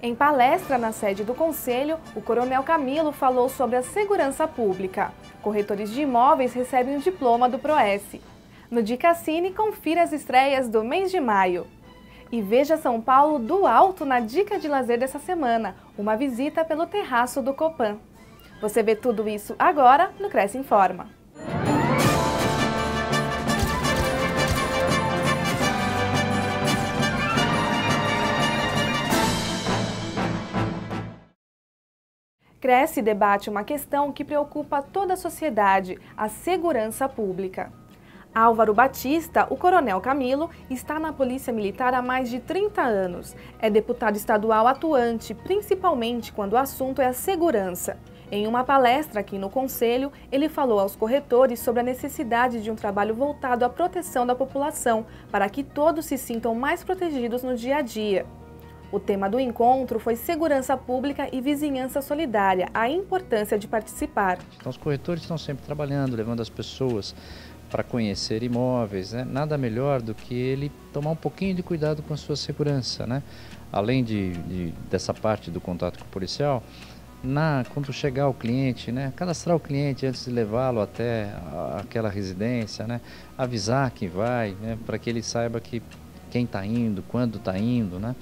Em palestra na sede do Conselho, o Coronel Camilo falou sobre a segurança pública. Corretores de imóveis recebem o diploma do PROECCI. No Dicacine, confira as estreias do mês de maio. E veja São Paulo do alto na Dica de Lazer dessa semana, uma visita pelo terraço do Copan. Você vê tudo isso agora no Cresce Informa. Cresce debate uma questão que preocupa toda a sociedade, a segurança pública. Álvaro Batista, o Coronel Camilo, está na Polícia Militar há mais de 30 anos. É deputado estadual atuante, principalmente quando o assunto é a segurança. Em uma palestra aqui no Conselho, ele falou aos corretores sobre a necessidade de um trabalho voltado à proteção da população, para que todos se sintam mais protegidos no dia a dia. O tema do encontro foi Segurança Pública e Vizinhança Solidária, a importância de participar. Então, os corretores estão sempre trabalhando, levando as pessoas para conhecer imóveis, né? Nada melhor do que ele tomar um pouquinho de cuidado com a sua segurança, né? Além dessa parte do contato com o policial, quando chegar o cliente, né? Cadastrar o cliente antes de levá-lo até aquela residência, né? Avisar que vai, né? Para que ele saiba que quem está indo, quando está indo, né?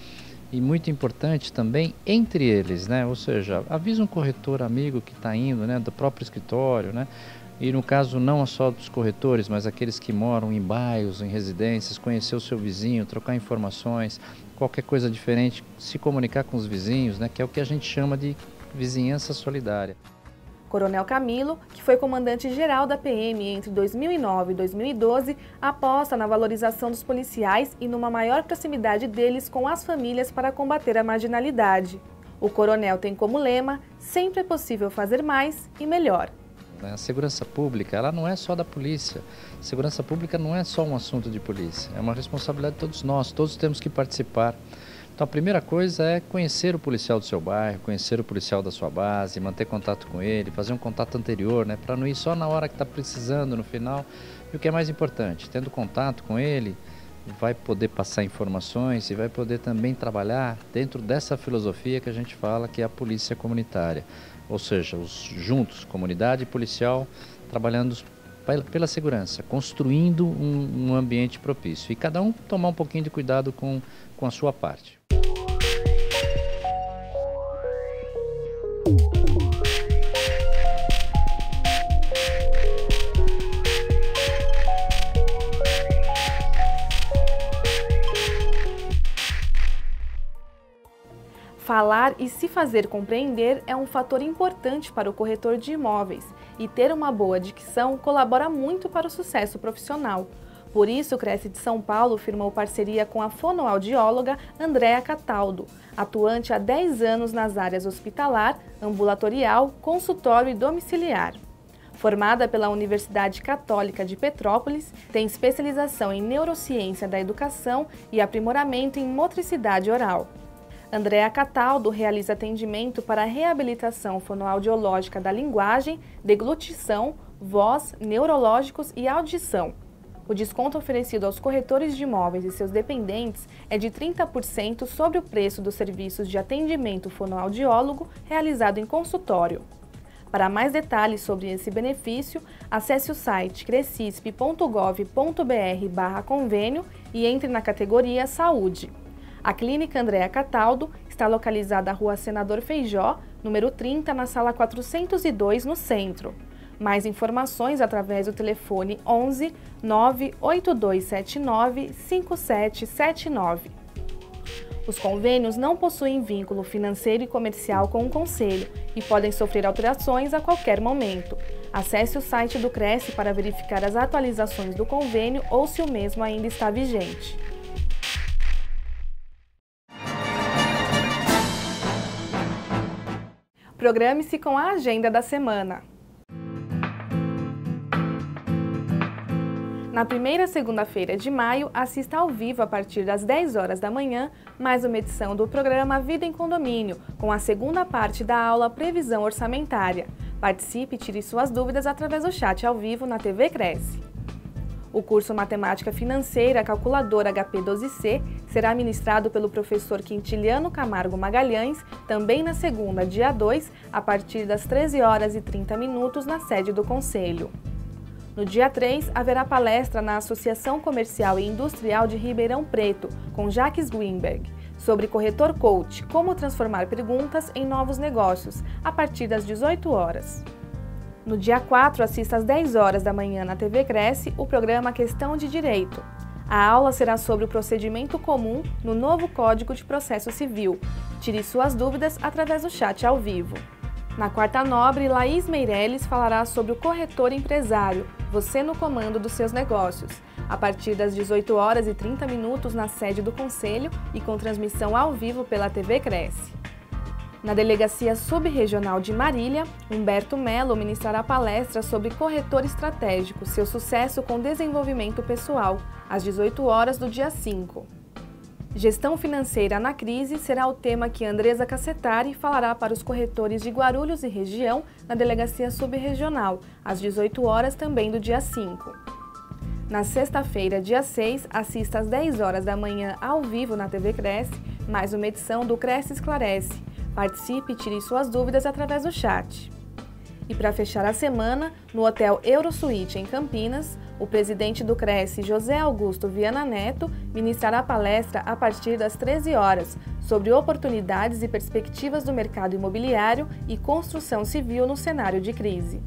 E muito importante também entre eles, né? Ou seja, avisa um corretor amigo que está indo, né? Do próprio escritório, né? E no caso não só dos corretores, mas aqueles que moram em bairros, em residências, conhecer o seu vizinho, trocar informações, qualquer coisa diferente, se comunicar com os vizinhos, né? Que é o que a gente chama de vizinhança solidária. Coronel Camilo, que foi comandante-geral da PM entre 2009 e 2012, aposta na valorização dos policiais e numa maior proximidade deles com as famílias para combater a marginalidade. O coronel tem como lema, sempre é possível fazer mais e melhor. A segurança pública, ela não é só da polícia. A segurança pública não é só um assunto de polícia, é uma responsabilidade de todos nós, todos temos que participar. Então a primeira coisa é conhecer o policial do seu bairro, conhecer o policial da sua base, manter contato com ele, fazer um contato anterior, né, para não ir só na hora que está precisando, no final. E o que é mais importante, tendo contato com ele, vai poder passar informações e vai poder também trabalhar dentro dessa filosofia que a gente fala que é a polícia comunitária. Ou seja, juntos, comunidade e policial, trabalhando pela segurança, construindo um ambiente propício. E cada um tomar um pouquinho de cuidado com a sua parte. Falar e se fazer compreender é um fator importante para o corretor de imóveis e ter uma boa dicção colabora muito para o sucesso profissional. Por isso, o Cresce de São Paulo firmou parceria com a fonoaudióloga Andrea Cataldo, atuante há 10 anos nas áreas hospitalar, ambulatorial, consultório e domiciliar. Formada pela Universidade Católica de Petrópolis, tem especialização em neurociência da educação e aprimoramento em motricidade oral. Andrea Cataldo realiza atendimento para reabilitação fonoaudiológica da linguagem, deglutição, voz, neurológicos e audição. O desconto oferecido aos corretores de imóveis e seus dependentes é de 30% sobre o preço dos serviços de atendimento fonoaudiólogo realizado em consultório. Para mais detalhes sobre esse benefício, acesse o site crescsp.gov.br/convênio e entre na categoria Saúde. A Clínica Andrea Cataldo está localizada à Rua Senador Feijó, número 30, na sala 402, no centro. Mais informações através do telefone 11 98279 5779. Os convênios não possuem vínculo financeiro e comercial com o Conselho e podem sofrer alterações a qualquer momento. Acesse o site do Cresce para verificar as atualizações do convênio ou se o mesmo ainda está vigente. Programe-se com a agenda da semana. Na primeira segunda-feira de maio, assista ao vivo a partir das 10 horas da manhã, mais uma edição do programa Vida em Condomínio, com a segunda parte da aula Previsão Orçamentária. Participe e tire suas dúvidas através do chat ao vivo na TV Cresce. O curso Matemática Financeira Calculadora HP 12C será ministrado pelo professor Quintiliano Camargo Magalhães, também na segunda, dia 2, a partir das 13h30 na sede do Conselho. No dia 3, haverá palestra na Associação Comercial e Industrial de Ribeirão Preto, com Jacques Weinberg, sobre Corretor Coach, como transformar perguntas em novos negócios, a partir das 18h. No dia 4, assista às 10h na TV Cresce o programa Questão de Direito. A aula será sobre o procedimento comum no novo Código de Processo Civil. Tire suas dúvidas através do chat ao vivo. Na quarta nobre, Laís Meirelles falará sobre o corretor empresário, você no comando dos seus negócios, a partir das 18h30 na sede do Conselho e com transmissão ao vivo pela TV Cresce. Na Delegacia Subregional de Marília, Humberto Mello ministrará palestra sobre corretor estratégico, seu sucesso com desenvolvimento pessoal, às 18h do dia 5. Gestão financeira na crise será o tema que Andresa Cacetari falará para os corretores de Guarulhos e região na Delegacia Subregional, às 18h também do dia 5. Na sexta-feira, dia 6, assista às 10h ao vivo na TV Cresce, mais uma edição do Cresce Esclarece. Participe e tire suas dúvidas através do chat. E para fechar a semana, no Hotel Eurosuite, em Campinas, o presidente do CRECI, José Augusto Viana Neto, ministrará palestra a partir das 13h sobre oportunidades e perspectivas do mercado imobiliário e construção civil no cenário de crise.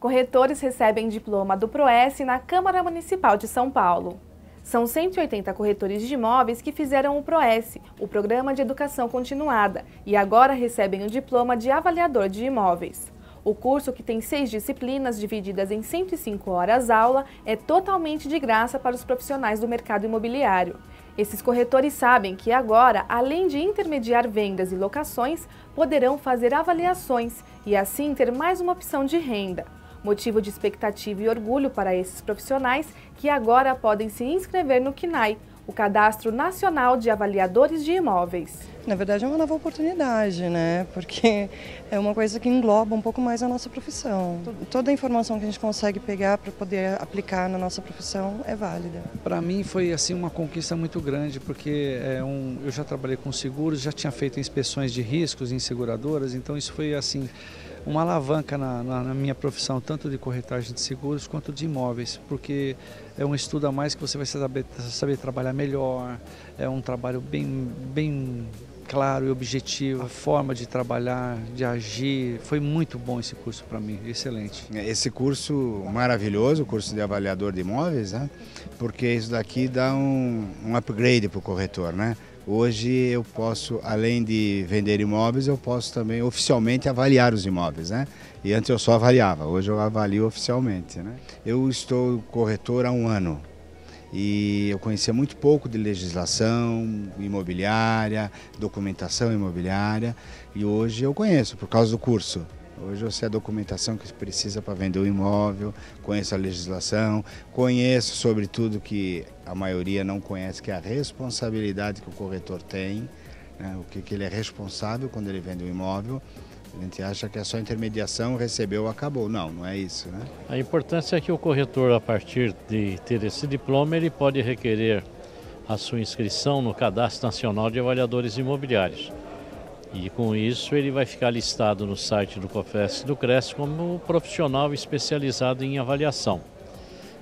Corretores recebem diploma do PROECCI na Câmara Municipal de São Paulo. São 180 corretores de imóveis que fizeram o PROECCI, o Programa de Educação Continuada, e agora recebem o diploma de avaliador de imóveis. O curso, que tem 6 disciplinas divididas em 105 horas-aula, é totalmente de graça para os profissionais do mercado imobiliário. Esses corretores sabem que agora, além de intermediar vendas e locações, poderão fazer avaliações e assim ter mais uma opção de renda. Motivo de expectativa e orgulho para esses profissionais que agora podem se inscrever no CNAI, o Cadastro Nacional de Avaliadores de Imóveis. Na verdade é uma nova oportunidade, né? Porque é uma coisa que engloba um pouco mais a nossa profissão. Toda a informação que a gente consegue pegar para poder aplicar na nossa profissão é válida. Para mim foi assim uma conquista muito grande, porque eu já trabalhei com seguros, já tinha feito inspeções de riscos em seguradoras, então isso foi assim uma alavanca na minha profissão, tanto de corretagem de seguros quanto de imóveis, porque é um estudo a mais que você vai saber trabalhar melhor, é um trabalho bem claro e objetivo, a forma de trabalhar, de agir. Foi muito bom esse curso para mim, excelente. Esse curso maravilhoso, o curso de avaliador de imóveis, né? Porque isso daqui dá um upgrade para o corretor, né? Hoje eu posso, além de vender imóveis, eu posso também oficialmente avaliar os imóveis, né? E antes eu só avaliava, hoje eu avalio oficialmente, né? Eu estou corretor há um ano e eu conhecia muito pouco de legislação imobiliária, documentação imobiliária, e hoje eu conheço por causa do curso. Hoje eu sei a documentação que precisa para vender um imóvel, conheço a legislação, conheço sobretudo que a maioria não conhece, que é a responsabilidade que o corretor tem, né? O que ele é responsável quando ele vende um imóvel. A gente acha que é só intermediação, recebeu, acabou. Não, não é isso, né? A importância é que o corretor, a partir de ter esse diploma, ele pode requerer a sua inscrição no Cadastro Nacional de Avaliadores Imobiliários. E com isso ele vai ficar listado no site do COFECI e do CRECI como profissional especializado em avaliação.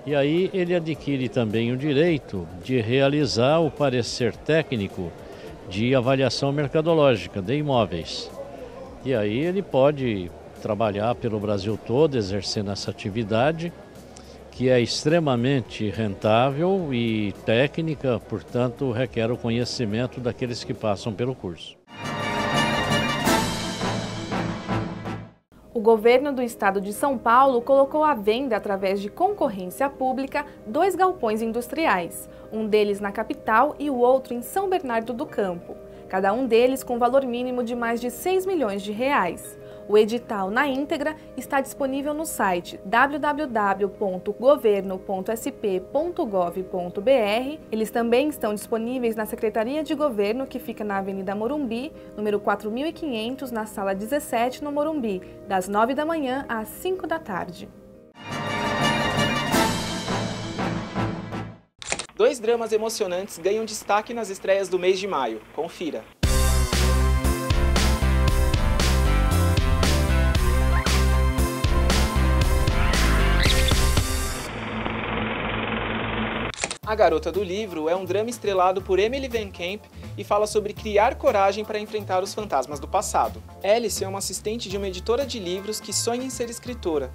E aí ele adquire também o direito de realizar o parecer técnico de avaliação mercadológica de imóveis. E aí ele pode trabalhar pelo Brasil todo, exercendo essa atividade, que é extremamente rentável e técnica, portanto requer o conhecimento daqueles que passam pelo curso. O governo do estado de São Paulo colocou à venda, através de concorrência pública, 2 galpões industriais, um deles na capital e o outro em São Bernardo do Campo, cada um deles com valor mínimo de mais de R$6 milhões. O edital na íntegra está disponível no site www.governo.sp.gov.br. Eles também estão disponíveis na Secretaria de Governo, que fica na Avenida Morumbi, número 4500, na sala 17, no Morumbi, das 9h às 17h. Dois dramas emocionantes ganham destaque nas estreias do mês de maio. Confira! A Garota do Livro é um drama estrelado por Emily Van Camp e fala sobre criar coragem para enfrentar os fantasmas do passado. Alice é uma assistente de uma editora de livros que sonha em ser escritora.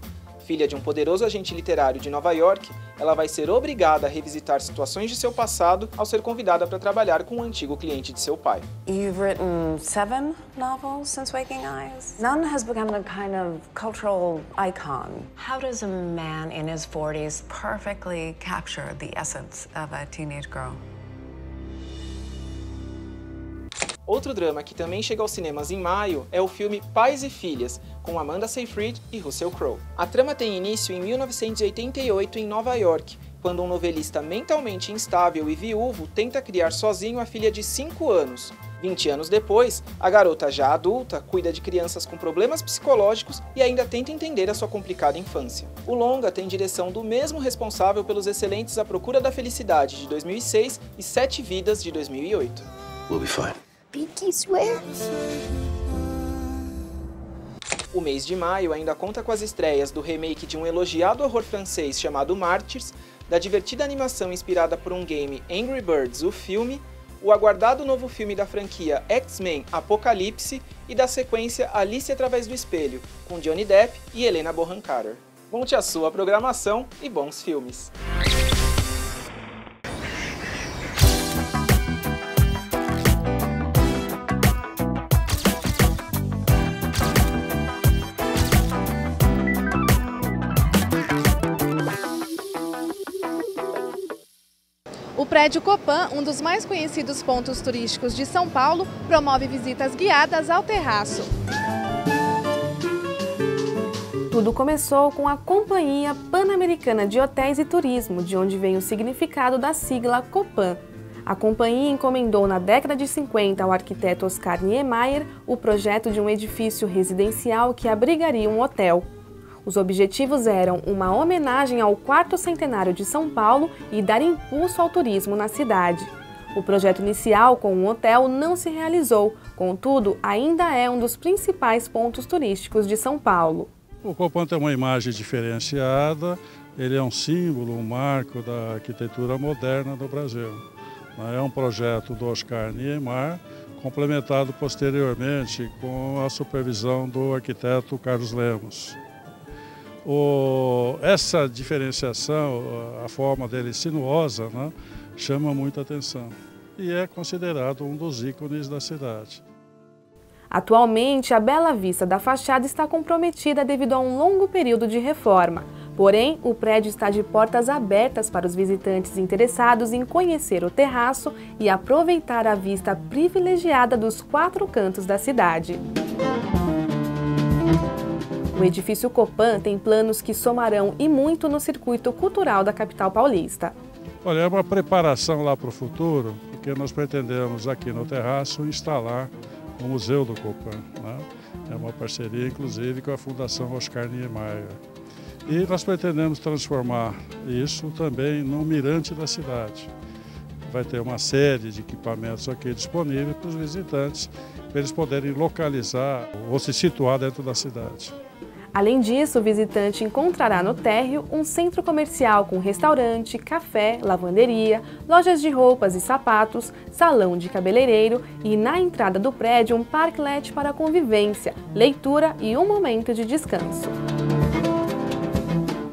Filha de um poderoso agente literário de Nova York, ela vai ser obrigada a revisitar situações de seu passado ao ser convidada para trabalhar com um antigo cliente de seu pai. You've written 7 novels since Waking Eyes. None has become a kind of cultural icon. How does a man in his 40s perfectly capture the essence of a teenage girl? Outro drama que também chega aos cinemas em maio é o filme Pais e Filhas, com Amanda Seyfried e Russell Crowe. A trama tem início em 1988 em Nova York, quando um novelista mentalmente instável e viúvo tenta criar sozinho a filha de 5 anos. 20 anos depois, a garota já adulta cuida de crianças com problemas psicológicos e ainda tenta entender a sua complicada infância. O longa tem direção do mesmo responsável pelos excelentes A Procura da Felicidade, de 2006, e 7 Vidas, de 2008. We'll be fine. O mês de maio ainda conta com as estreias do remake de um elogiado horror francês chamado Martyrs, da divertida animação inspirada por um game Angry Birds, o filme, o aguardado novo filme da franquia X-Men Apocalipse e da sequência Alice Através do Espelho, com Johnny Depp e Helena Bonham Carter. Monte a sua programação e bons filmes! O prédio Copan, um dos mais conhecidos pontos turísticos de São Paulo, promove visitas guiadas ao terraço. Tudo começou com a Companhia Pan-Americana de Hotéis e Turismo, de onde vem o significado da sigla Copan. A companhia encomendou na década de 50 ao arquiteto Oscar Niemeyer o projeto de um edifício residencial que abrigaria um hotel. Os objetivos eram uma homenagem ao 4º centenário de São Paulo e dar impulso ao turismo na cidade. O projeto inicial com um hotel não se realizou, contudo, ainda é um dos principais pontos turísticos de São Paulo. O Copan tem uma imagem diferenciada, ele é um símbolo, um marco da arquitetura moderna do Brasil. É um projeto do Oscar Niemeyer, complementado posteriormente com a supervisão do arquiteto Carlos Lemos. Essa diferenciação, a forma dele sinuosa, né, chama muita atenção e é considerado um dos ícones da cidade. Atualmente, a bela vista da fachada está comprometida devido a um longo período de reforma. Porém, o prédio está de portas abertas para os visitantes interessados em conhecer o terraço e aproveitar a vista privilegiada dos 4 cantos da cidade. O edifício Copan tem planos que somarão e muito no circuito cultural da capital paulista. Olha, é uma preparação lá para o futuro, porque nós pretendemos aqui no terraço instalar o Museu do Copan, né? É uma parceria, inclusive, com a Fundação Oscar Niemeyer. E nós pretendemos transformar isso também num mirante da cidade. Vai ter uma série de equipamentos aqui disponíveis para os visitantes, para eles poderem localizar ou se situar dentro da cidade. Além disso, o visitante encontrará no térreo um centro comercial com restaurante, café, lavanderia, lojas de roupas e sapatos, salão de cabeleireiro e, na entrada do prédio, um parklet para convivência, leitura e um momento de descanso.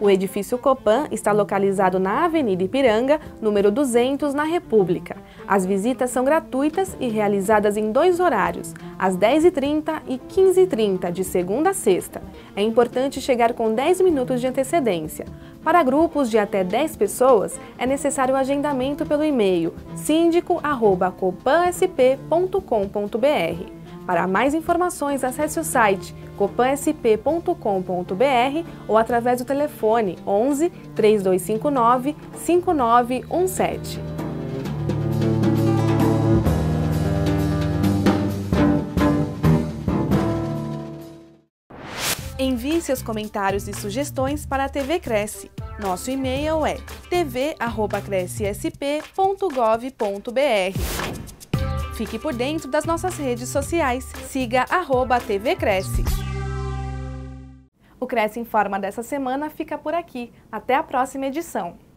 O edifício Copan está localizado na Avenida Ipiranga, número 200, na República. As visitas são gratuitas e realizadas em 2 horários, às 10h30 e 15h30, de segunda a sexta. É importante chegar com 10 minutos de antecedência. Para grupos de até 10 pessoas, é necessário o agendamento pelo e-mail sindico@copansp.com.br. Para mais informações, acesse o site copansp.com.br ou através do telefone 11 3259 5917. Envie seus comentários e sugestões para a TV Cresce. Nosso e-mail é tv@crescsp.gov.br. Fique por dentro das nossas redes sociais. Siga @tvcresce. O Cresce Informa dessa semana fica por aqui. Até a próxima edição.